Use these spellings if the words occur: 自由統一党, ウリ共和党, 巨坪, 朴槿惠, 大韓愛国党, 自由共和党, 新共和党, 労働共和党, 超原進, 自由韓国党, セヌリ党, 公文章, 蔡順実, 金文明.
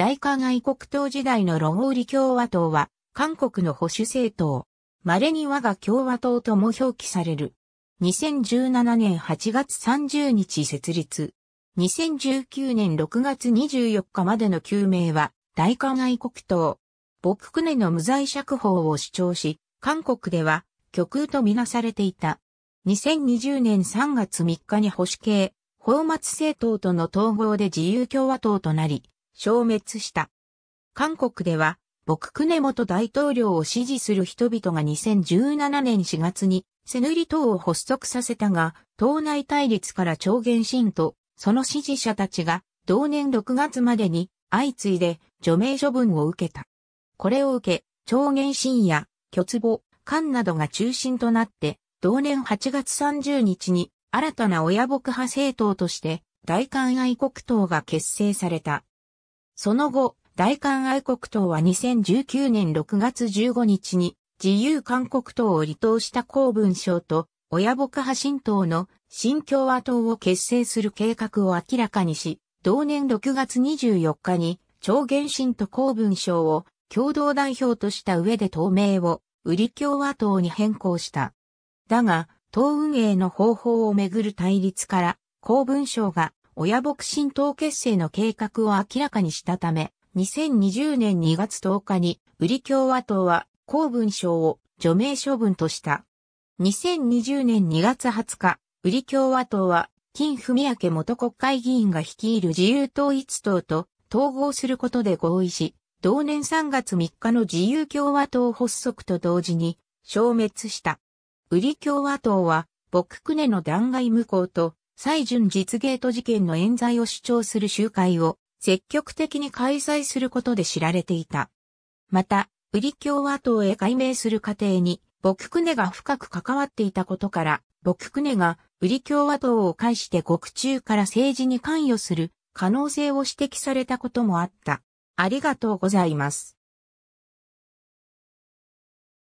大韓愛国党時代の労働共和党は、韓国の保守政党。稀に我が共和党とも表記される。2017年8月30日設立。2019年6月24日までの旧名は、大韓愛国党。朴槿惠の無罪釈放を主張し、韓国では、極右とみなされていた。2020年3月3日に保守系、泡沫政党との統合で自由共和党となり、消滅した。韓国では、朴槿惠元大統領を支持する人々が2017年4月に、セヌリ党を発足させたが、党内対立から超原進と、その支持者たちが、同年6月までに、相次いで、除名処分を受けた。これを受け、超原進や、巨坪、韓などが中心となって、同年8月30日に、新たな親朴派政党として、大韓愛国党が結成された。その後、大韓愛国党は2019年6月15日に、自由韓国党を離党した公文章と、親朴派新党の新共和党を結成する計画を明らかにし、同年6月24日に、超原進と公文章を共同代表とした上で党名を、ウリ共和党に変更した。だが、党運営の方法をめぐる対立から、公文章が親朴新党結成の計画を明らかにしたため、2020年2月10日に、ウリ共和党は、公文章を除名処分とした。2020年2月20日、ウリ共和党は、金文明元国会議員が率いる自由統一党と統合することで合意し、同年3月3日の自由共和党発足と同時に、消滅した。ウリ共和党は、朴槿惠の弾劾無効と、蔡順実ゲート事件の冤罪を主張する集会を、積極的に開催することで知られていた。また、ウリ共和党へ改名する過程に、朴槿惠が深く関わっていたことから、朴槿惠がウリ共和党を介して獄中から政治に関与する可能性を指摘されたこともあった。ありがとうございます。